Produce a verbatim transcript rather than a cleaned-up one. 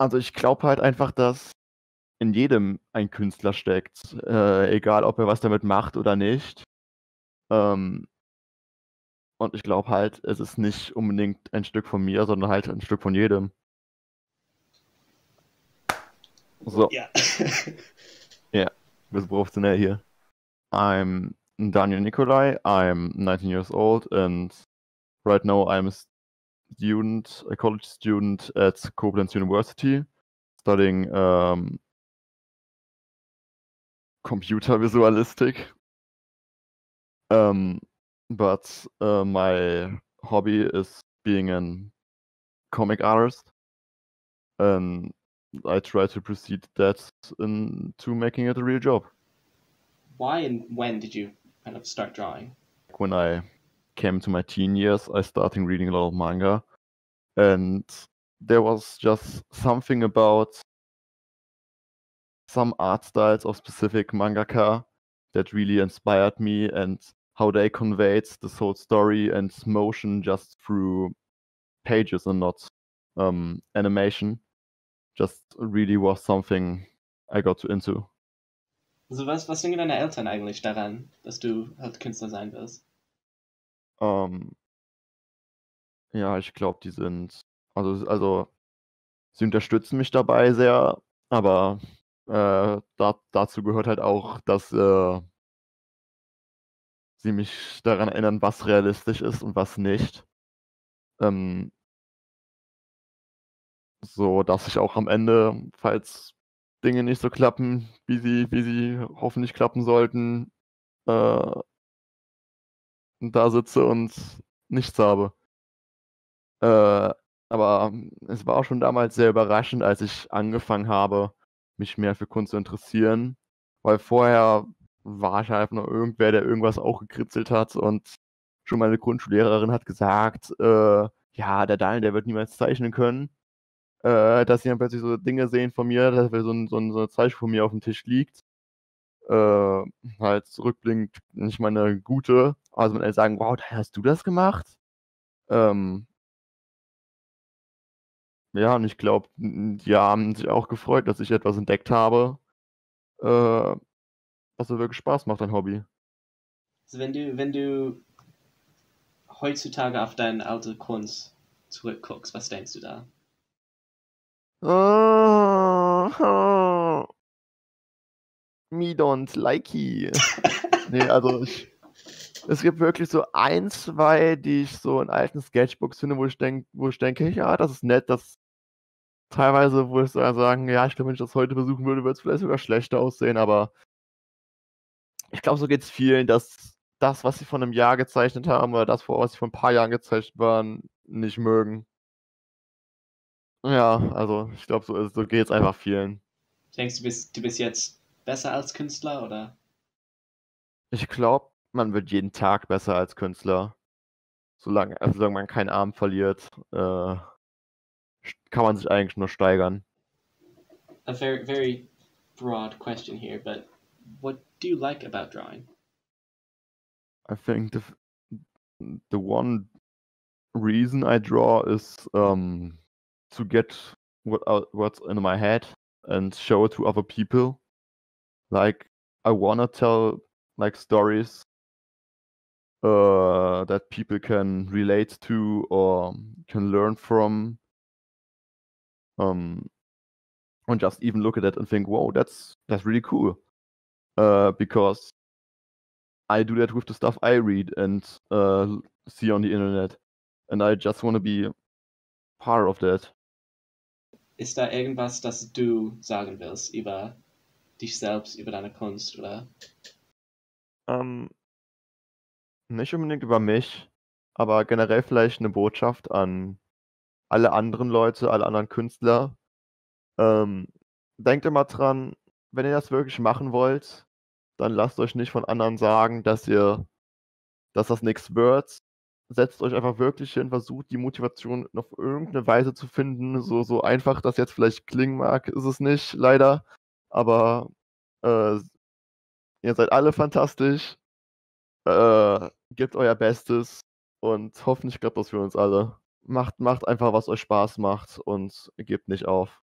Also ich glaube halt einfach, dass in jedem ein Künstler steckt, äh, egal ob er was damit macht oder nicht. Ähm, und ich glaube halt, es ist nicht unbedingt ein Stück von mir, sondern halt ein Stück von jedem. So. Ja. Yeah, we're professional here. I'm Daniel Nicolai, I'm nineteen years old, and right now I'm a student, a college student at Koblenz University, studying um, computer visualistic. Um, but uh, my hobby is being a comic artist, and I try to proceed that into making it a real job. Why and when did you kind of start drawing? When I came to my teen years, I started reading a lot of manga, and there was just something about some art styles of specific mangaka that really inspired me, and how they conveyed this whole story and motion just through pages and not um, animation. Just really was something I got into. Also was, was denken deine Eltern eigentlich daran, dass du halt Künstler sein wirst? Um, ja, ich glaube, die sind, also, also sie unterstützen mich dabei sehr, aber äh, da, dazu gehört halt auch, dass äh, sie mich daran erinnern, was realistisch ist und was nicht. Ähm, So, dass ich auch am Ende, falls Dinge nicht so klappen, wie sie, wie sie hoffentlich klappen sollten, äh, da sitze und nichts habe. Äh, aber es war auch schon damals sehr überraschend, als ich angefangen habe, mich mehr für Kunst zu interessieren, weil vorher war ich einfach nur irgendwer, der irgendwas auch gekritzelt hat, und schon meine Grundschullehrerin hat gesagt, äh, ja, der Daniel, der wird niemals zeichnen können. Äh, dass sie dann plötzlich so Dinge sehen von mir, dass so ein, so ein, so ein Zeichen von mir auf dem Tisch liegt. Äh, halt zurückblickend nicht meine gute. Also wenn alle sagen, wow, hast du das gemacht? Ähm, ja, und ich glaube, die haben sich auch gefreut, dass ich etwas entdeckt habe, äh, was so wirklich Spaß macht, ein Hobby. Also wenn du, wenn du heutzutage auf deine alte Kunst zurückguckst, was denkst du da? Oh, oh. Me don't like you. Nee, also ich, es gibt wirklich so ein, zwei, die ich so in alten Sketchbooks finde, wo ich denke, wo ich denke, ja, das ist nett, dass teilweise, wo ich sagen, ja, ich glaube, wenn ich das heute versuchen würde, würde es vielleicht sogar schlechter aussehen, aber ich glaube, so geht es vielen, dass das, was sie von einem Jahr gezeichnet haben, oder das, was sie vor ein paar Jahren gezeichnet waren, nicht mögen. Ja, also ich glaube, so, so geht es einfach vielen. Denkst du, bist, du bist jetzt besser als Künstler, oder? Ich glaube, man wird jeden Tag besser als Künstler. Solange, also solange man keinen Arm verliert, äh, kann man sich eigentlich nur steigern. A very, very broad question here, but what do you like about drawing? I think the, the one reason I draw is... Um, to get what uh, what's in my head and show it to other people. Like, I wanna tell like stories uh, that people can relate to or can learn from. Um, and just even look at it and think, "Whoa, that's that's really cool." Uh, because I do that with the stuff I read and uh, see on the internet, and I just wanna be part of that. Ist da irgendwas, das du sagen willst über dich selbst, über deine Kunst, oder? Ähm, nicht unbedingt über mich, aber generell vielleicht eine Botschaft an alle anderen Leute, alle anderen Künstler. Ähm, denkt immer dran, wenn ihr das wirklich machen wollt, dann lasst euch nicht von anderen sagen, dass ihr, dass das nichts wird. Setzt euch einfach wirklich hin, versucht die Motivation auf irgendeine Weise zu finden. So, so einfach das jetzt vielleicht klingen mag, ist es nicht, leider. Aber äh, ihr seid alle fantastisch. Äh, gebt euer Bestes und hoffentlich klappt das für uns alle. Macht, macht einfach, was euch Spaß macht, und gebt nicht auf.